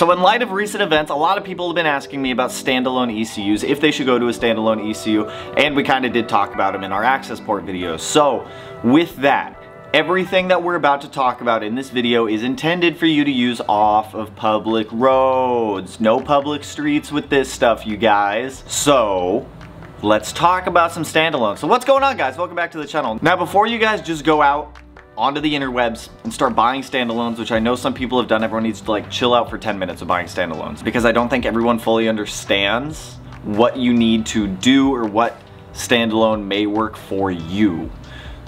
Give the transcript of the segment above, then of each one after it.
So in light of recent events, a lot of people have been asking me about standalone ECUs, if they should go to a standalone ECU, and we kind of did talk about them in our access port videos. So with that, everything that we're about to talk about in this video is intended for you to use off of public roads. No public streets with this stuff, you guys. So let's talk about some standalones. So what's going on, guys? Welcome back to the channel. Now, before you guys just go out onto the interwebs and start buying standalones, which I know some people have done. Everyone needs to like chill out for 10 minutes of buying standalones, because I don't think everyone fully understands what you need to do or what standalone may work for you.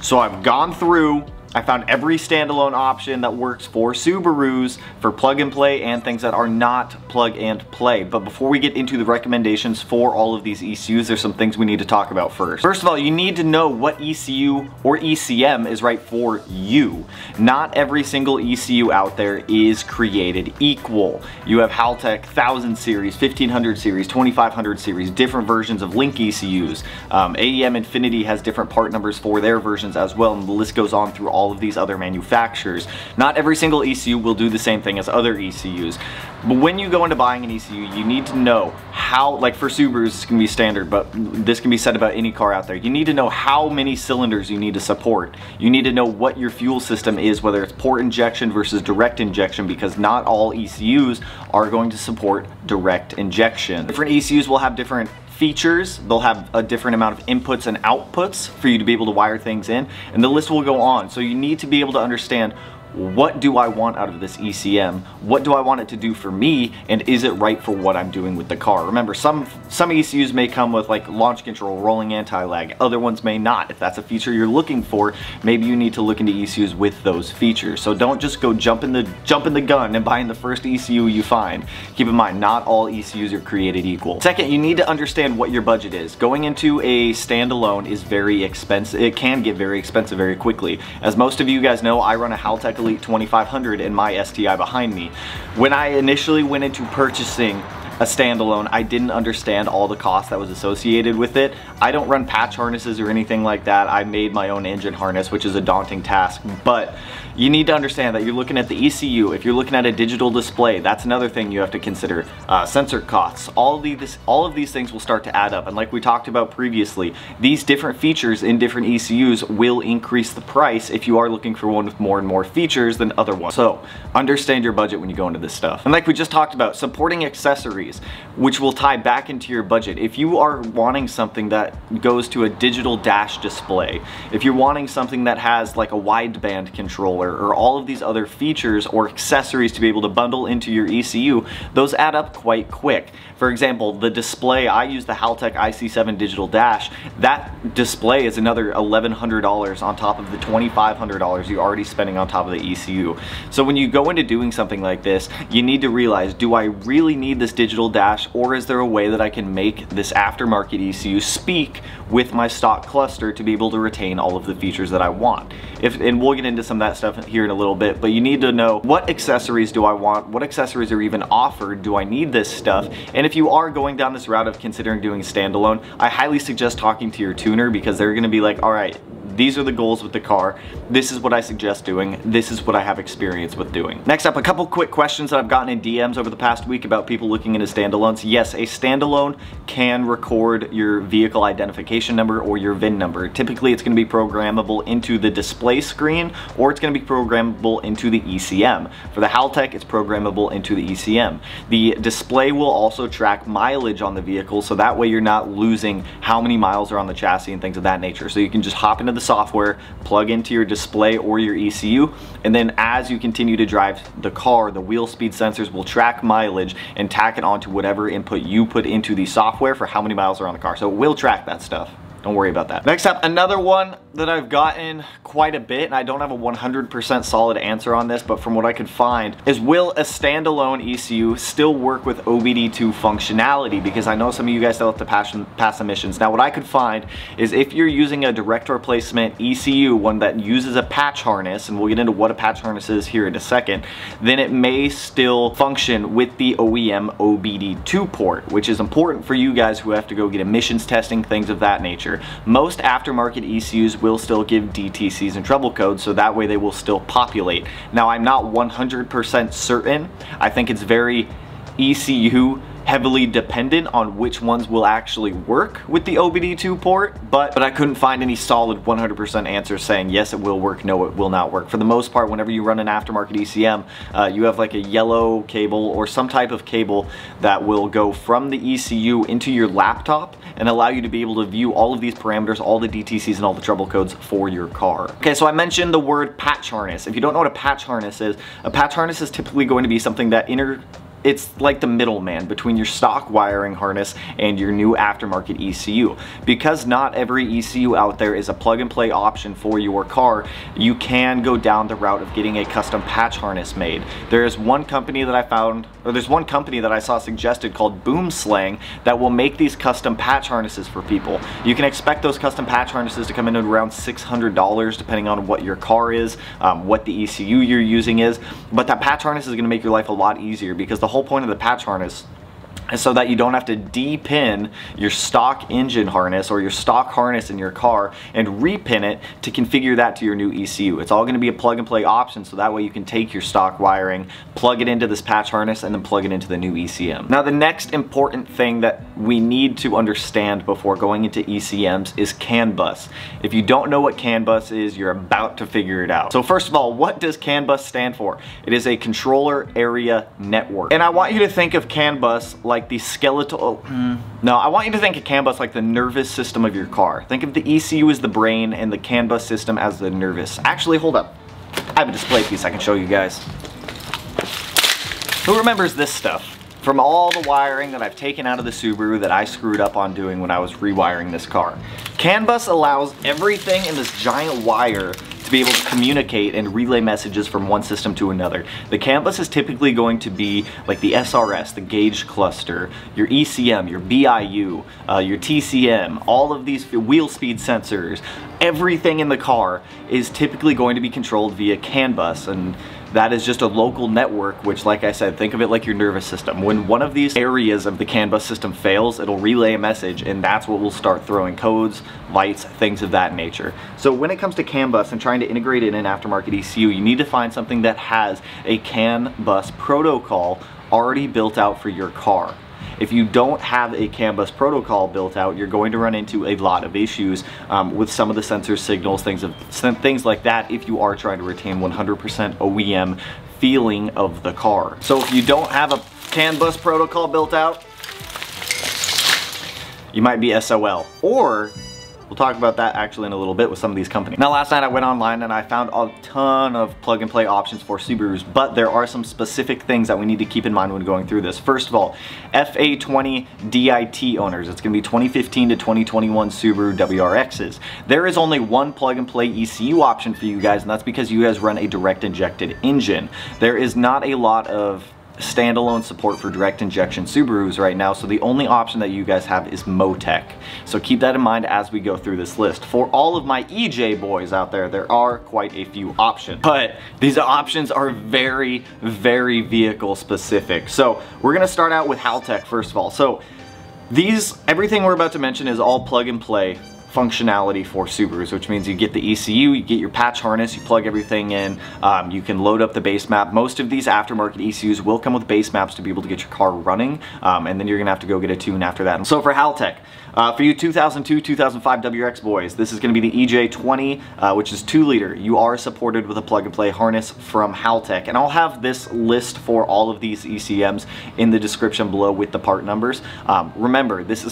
So I've gone through, I found every standalone option that works for Subarus, for plug and play and things that are not plug and play. But before we get into the recommendations for all of these ECUs, there's some things we need to talk about first. First of all, you need to know what ECU or ECM is right for you. Not every single ECU out there is created equal. You have Haltech 1000 series, 1500 series, 2500 series, different versions of Link ECUs. AEM Infinity has different part numbers for their versions as well, and the list goes on through all of these other manufacturers. Not every single ECU will do the same thing as other ECUs. But when you go into buying an ECU, you need to know how, like for Subarus, this can be standard, but this can be said about any car out there. You need to know how many cylinders you need to support. You need to know what your fuel system is, whether it's port injection versus direct injection, because not all ECUs are going to support direct injection. Different ECUs will have different features, they'll have a different amount of inputs and outputs for you to be able to wire things in, and the list will go on. So you need to be able to understand, what do I want out of this ECM? What do I want it to do for me? And is it right for what I'm doing with the car? Remember, some ECUs may come with like launch control, rolling anti-lag, other ones may not. If that's a feature you're looking for, maybe you need to look into ECUs with those features. So don't just go jumping the gun and buying the first ECU you find. Keep in mind, not all ECUs are created equal. Second, you need to understand what your budget is. Going into a standalone is very expensive. It can get very expensive very quickly. As most of you guys know, I run a Haltech Elite 2500 and my STI behind me. When I initially went into purchasing a standalone, I didn't understand all the cost that was associated with it. I don't run patch harnesses or anything like that. I made my own engine harness, which is a daunting task, but you need to understand that you're looking at the ECU. If you're looking at a digital display, that's another thing you have to consider. Sensor costs, all of these things will start to add up. And like we talked about previously, these different features in different ECUs will increase the price if you are looking for one with more and more features than other ones. So understand your budget when you go into this stuff. And like we just talked about, supporting accessories, which will tie back into your budget. If you are wanting something that goes to a digital dash display, if you're wanting something that has like a wideband controller or all of these other features or accessories to be able to bundle into your ECU, those add up quite quick. For example, the display, I use the Haltech IC7 digital dash. That display is another $1,100 on top of the $2,500 you're already spending on top of the ECU. So when you go into doing something like this, you need to realize, do I really need this digital dash, or is there a way that I can make this aftermarket ECU speak with my stock cluster to be able to retain all of the features that I want? And we'll get into some of that stuff here in a little bit, but you need to know, what accessories do I want? What accessories are even offered? Do I need this stuff? And if you are going down this route of considering doing standalone, I highly suggest talking to your tuner, because they're gonna be like, all right, these are the goals with the car. This is what I suggest doing. This is what I have experience with doing. Next up, a couple quick questions that I've gotten in DMs over the past week about people looking into standalones. Yes, a standalone can record your vehicle identification number or your VIN number. Typically, it's going to be programmable into the display screen, or it's going to be programmable into the ECM. For the Haltech, it's programmable into the ECM. The display will also track mileage on the vehicle, so that way you're not losing how many miles are on the chassis and things of that nature. So you can just hop into the software, plug into your display or your ECU, and then as you continue to drive the car, the wheel speed sensors will track mileage and tack it onto whatever input you put into the software for how many miles are on the car. So it will track that stuff. Don't worry about that. Next up, another one that I've gotten quite a bit, and I don't have a 100% solid answer on this, but from what I could find, is will a standalone ECU still work with OBD2 functionality? Because I know some of you guys still have to pass emissions. Now, what I could find is if you're using a direct replacement ECU, one that uses a patch harness, and we'll get into what a patch harness is here in a second, then it may still function with the OEM OBD2 port, which is important for you guys who have to go get emissions testing, things of that nature. Most aftermarket ECUs will still give DTCs and trouble codes, so that way they will still populate. Now, I'm not 100% certain. I think it's very ECU heavily dependent on which ones will actually work with the OBD2 port, but I couldn't find any solid 100% answers saying yes, it will work, no, it will not work. For the most part, whenever you run an aftermarket ECM, you have like a yellow cable or some type of cable that will go from the ECU into your laptop and allow you to be able to view all of these parameters, all the DTCs and all the trouble codes for your car. Okay, so I mentioned the word patch harness. If you don't know what a patch harness is typically going to be something that it's like the middleman between your stock wiring harness and your new aftermarket ECU. Because not every ECU out there is a plug and play option for your car, you can go down the route of getting a custom patch harness made. There's one company that I saw suggested called Boomslang that will make these custom patch harnesses for people. You can expect those custom patch harnesses to come in at around $600 depending on what your car is, what the ECU you're using is, but that patch harness is going to make your life a lot easier because the whole point of the patch harness is so that you don't have to de-pin your stock engine harness or your stock harness in your car and repin it to configure that to your new ECU. It's all going to be a plug and play option, so that way you can take your stock wiring, plug it into this patch harness, and then plug it into the new ECM. Now, the next important thing that we need to understand before going into ECMs is CAN bus. If you don't know what CAN bus is, you're about to figure it out. So first of all, what does CAN bus stand for? It is a controller area network. And I want you to think of CAN bus like the skeletal, I want you to think of CAN bus like the nervous system of your car. Think of the ECU as the brain and the CAN bus system as the nervous. Actually, hold up. I have a display piece I can show you guys. Who remembers this stuff? From all the wiring that I've taken out of the Subaru that I screwed up on doing when I was rewiring this car. CAN bus allows everything in this giant wire to be able to communicate and relay messages from one system to another. The CAN bus is typically going to be like the SRS, the gauge cluster, your ECM, your BIU, your TCM, all of these wheel speed sensors. Everything in the car is typically going to be controlled via CAN bus, and that is just a local network, which, like I said, think of it like your nervous system. When one of these areas of the CAN bus system fails, it'll relay a message, and that's what will start throwing codes, lights, things of that nature. So when it comes to CAN bus and trying to integrate it in an aftermarket ECU, you need to find something that has a CAN bus protocol already built out for your car. If you don't have a CAN bus protocol built out, you're going to run into a lot of issues with some of the sensor signals, things like that, if you are trying to retain 100% OEM feeling of the car. So if you don't have a CAN bus protocol built out, you might be SOL. Or, we'll talk about that actually in a little bit with some of these companies. Now, last night I went online and I found a ton of plug and play options for Subarus, but there are some specific things that we need to keep in mind when going through this. First of all, FA20 DIT owners, it's gonna be 2015 to 2021 Subaru WRXs. There is only one plug and play ECU option for you guys, and that's because you guys run a direct injected engine. There is not a lot of standalone support for direct injection Subarus right now, so the only option that you guys have is MoTeC. So keep that in mind as we go through this list. For all of my EJ boys out there, there are quite a few options, but these options are very, very vehicle specific. So we're gonna start out with Haltech first of all. So everything we're about to mention is all plug and play functionality for Subarus, which means you get the ECU, you get your patch harness, you plug everything in, you can load up the base map. Most of these aftermarket ECUs will come with base maps to be able to get your car running, and then you're gonna have to go get a tune after that. So for Haltech, for you 2002, 2005 WRX boys, this is gonna be the EJ20, which is 2 liter. You are supported with a plug and play harness from Haltech, and I'll have this list for all of these ECMs in the description below with the part numbers. Remember, these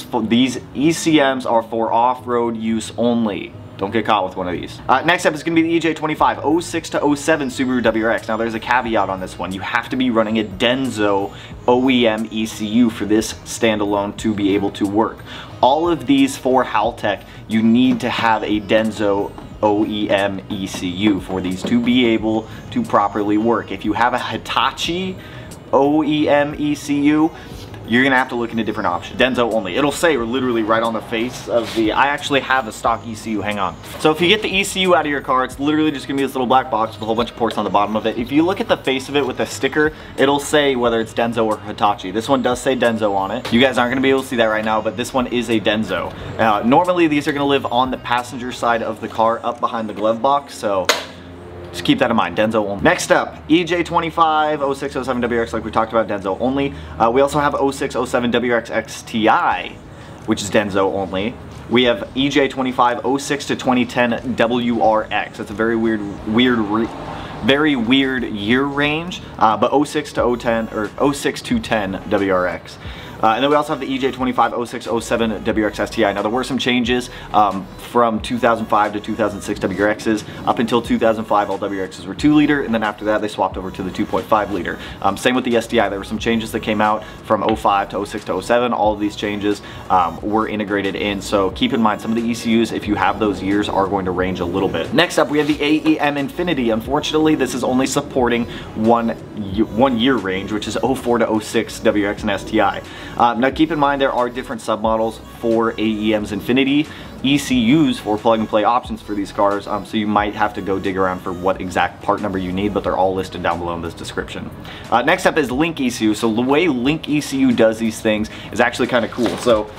ECMs are for off-road use only. Don't get caught with one of these. Next up is going to be the EJ25, 06 to 07 Subaru WRX. Now, there's a caveat on this one. You have to be running a Denso OEM ECU for this standalone to be able to work. All of these for Haltech, you need to have a Denso OEM ECU for these to be able to properly work. If you have a Hitachi OEM ECU, you're gonna have to look into different options. Denso only. It'll say literally right on the face of the, I actually have a stock ECU, hang on. So if you get the ECU out of your car, it's literally just gonna be this little black box with a whole bunch of ports on the bottom of it. If you look at the face of it with a sticker, it'll say whether it's Denso or Hitachi. This one does say Denso on it. You guys aren't gonna be able to see that right now, but this one is a Denso. Normally these are gonna live on the passenger side of the car up behind the glove box, so just keep that in mind, Denso only. Next up, EJ25, 06, 07 WRX, like we talked about, Denso only. We also have 06, 07 WRX STI, which is Denso only. We have EJ25, 06 to 2010 WRX. That's a very weird year range, but 06 to 010, or 06 to 10 WRX. And then we also have the EJ25 06 07 WRX STI. Now there were some changes from 2005 to 2006 WRXs. Up until 2005, all WRXs were 2 liter, and then after that they swapped over to the 2.5 liter. Same with the STI. There were some changes that came out from 05 to 06 to 07. All of these changes were integrated in. So keep in mind, some of the ECUs, if you have those years, are going to range a little bit. Next up, we have the AEM Infinity. Unfortunately, this is only supporting one year range, which is 04 to 06 WRX and STI. Now keep in mind there are different submodels for AEM's Infinity, ECUs for plug-and-play options for these cars, so you might have to go dig around for what exact part number you need, but they're all listed down below in this description. Next up is Link ECU. So the way Link ECU does these things is actually kind of cool. So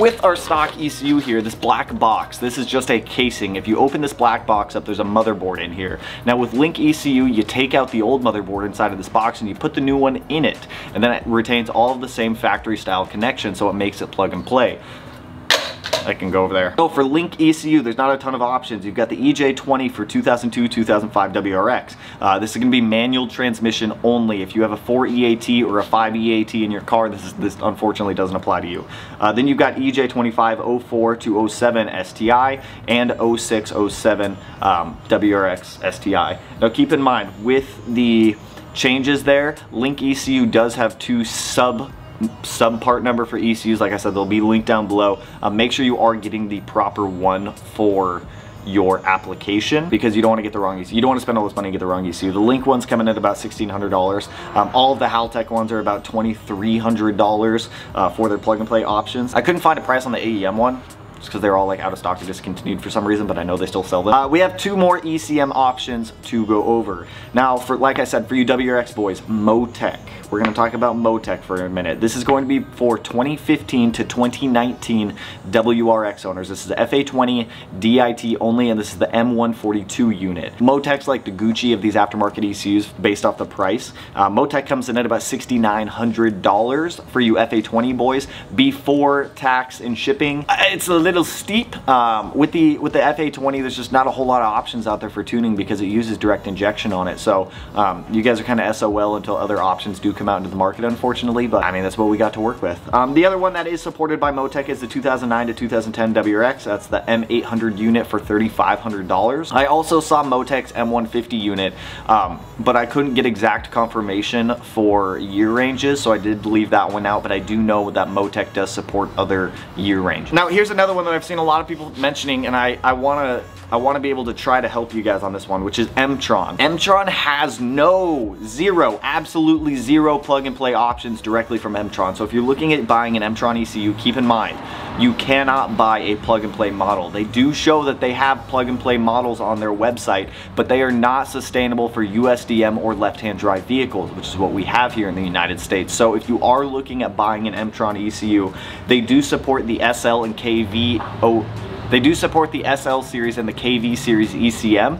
with our stock ECU here, this black box, this is just a casing. If you open this black box up, there's a motherboard in here. Now with Link ECU, you take out the old motherboard inside of this box and you put the new one in it. And then it retains all of the same factory style connection, so it makes it plug and play. I can go over there. So for Link ECU, there's not a ton of options. You've got the EJ20 for 2002-2005 WRX. This is going to be manual transmission only. If you have a 4EAT or a 5EAT in your car, this unfortunately doesn't apply to you. Then you've got EJ25 04 to 07 STI and 06 07 WRX STI. Now keep in mind, with the changes there, Link ECU does have two subpart number for ECUs. Like I said, they'll be linked down below. Make sure you are getting the proper one for your application, because you don't want to get the wrong ECU. You don't want to spend all this money and get the wrong ECU. The Link one's coming in at about $1,600. All of the Haltech ones are about $2,300 for their plug-and-play options. I couldn't find a price on the AEM one, because they're all like out of stock or discontinued for some reason, but I know they still sell them. We have two more ECM options to go over. Now, for like I said, for you WRX boys, MoTeC. We're gonna talk about MoTeC for a minute. This is going to be for 2015 to 2019 WRX owners. This is the FA20 DIT only, and this is the M142 unit. MoTeC's like the Gucci of these aftermarket ECUs based off the price. MoTeC comes in at about $6,900 for you FA20 boys before tax and shipping. It's a little steep. With the FA20, there's just not a whole lot of options out there for tuning because it uses direct injection on it. So you guys are kind of SOL until other options do come out into the market, unfortunately, but I mean, that's what we got to work with. The other one that is supported by MoTeC is the 2009 to 2010 WRX. That's the M800 unit for $3,500. I also saw MoTeC's M150 unit, but I couldn't get exact confirmation for year ranges, so I did leave that one out, but I do know that MoTeC does support other year ranges. Now, here's another one that I've seen a lot of people mentioning, and I want to be able to try to help you guys on this one, which is Emtron. Emtron has absolutely zero plug-and-play options directly from Emtron. So if you're looking at buying an Emtron ECU, keep in mind, you cannot buy a plug-and-play model. They do show that they have plug-and-play models on their website, but they are not sustainable for USDM or left-hand drive vehicles, which is what we have here in the United States. So if you are looking at buying an Emtron ECU, they do support the SL and KV. They do support the SL series and the KV series ECM,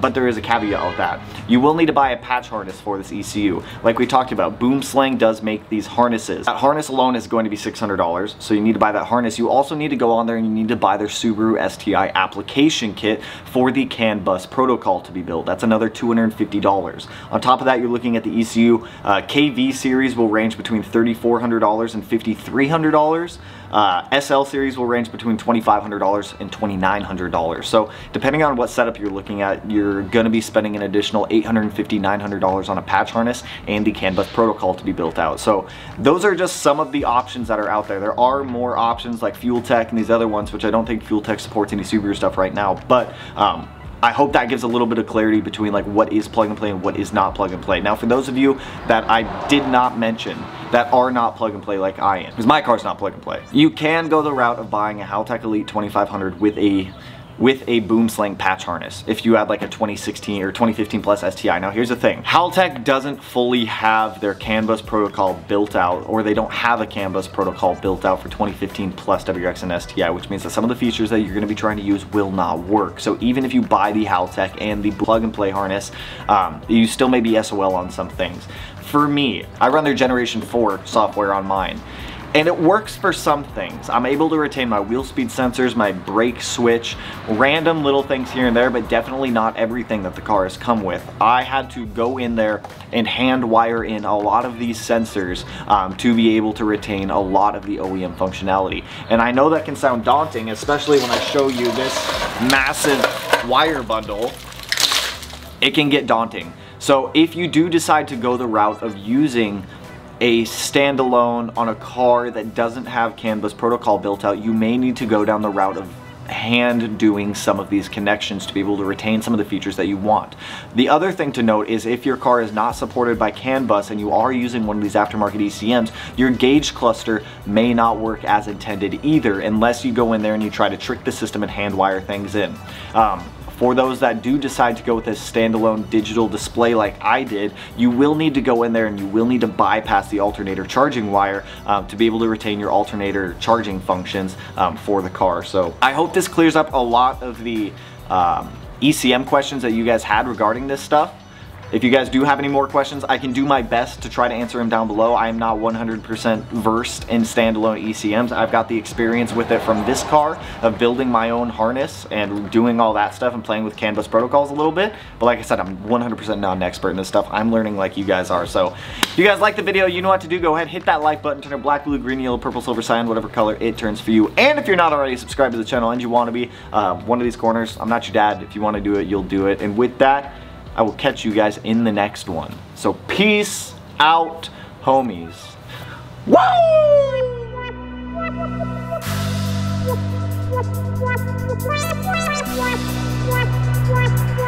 but there is a caveat with that. You will need to buy a patch harness for this ECU. Like we talked about, Boomslang does make these harnesses. That harness alone is going to be $600, so you need to buy that harness. You also need to go on there and you need to buy their Subaru STI application kit for the CAN bus protocol to be built. That's another $250. On top of that, you're looking at the ECU. KV series will range between $3,400 and $5,300. SL series will range between $2,500 and $2,900. So depending on what setup you're looking at, you're going to be spending an additional $850, $900 on a patch harness and the CAN bus protocol to be built out. So those are just some of the options that are out there. There are more options like FuelTech and these other ones, which I don't think FuelTech supports any Subaru stuff right now, but I hope that gives a little bit of clarity between like what is plug and play and what is not plug and play. Now for those of you that I did not mention that are not plug and play like I am, because my car's not plug and play, you can go the route of buying a Haltech Elite 2500 with a Boomslang patch harness if you had like a 2016 or 2015 plus STI. Now here's the thing, Haltech doesn't fully have their CAN bus protocol built out, or they don't have a CAN bus protocol built out for 2015 plus WRX and STI, which means that some of the features that you're gonna be trying to use will not work. So even if you buy the Haltech and the plug and play harness, you still may be SOL on some things. For me, I run their generation 4 software on mine, and it works for some things. I'm able to retain my wheel speed sensors, my brake switch, random little things here and there, but definitely not everything that the car has come with. I had to go in there and hand wire in a lot of these sensors to be able to retain a lot of the OEM functionality. And I know that can sound daunting, especially when I show you this massive wire bundle. It can get daunting. So if you do decide to go the route of using a standalone on a car that doesn't have CAN bus protocol built out, you may need to go down the route of hand doing some of these connections to be able to retain some of the features that you want. The other thing to note is if your car is not supported by CAN bus and you are using one of these aftermarket ECMs, your gauge cluster may not work as intended either, unless you go in there and you try to trick the system and hand wire things in. For those that do decide to go with a standalone digital display like I did, you will need to go in there and you will need to bypass the alternator charging wire to be able to retain your alternator charging functions for the car. So I hope this clears up a lot of the ECM questions that you guys had regarding this stuff. If you guys do have any more questions, I can do my best to try to answer them down below. I am not 100% versed in standalone ECMs. I've got the experience with it from this car of building my own harness and doing all that stuff and playing with CAN bus protocols a little bit. But like I said, I'm 100% not an expert in this stuff. I'm learning like you guys are. So if you guys like the video, you know what to do. Go ahead, hit that like button, turn it black, blue, green, yellow, purple, silver, cyan, whatever color it turns for you. And if you're not already subscribed to the channel and you want to be one of these corners, I'm not your dad. If you want to do it, you'll do it. And with that, I will catch you guys in the next one. So peace out, homies. Woo!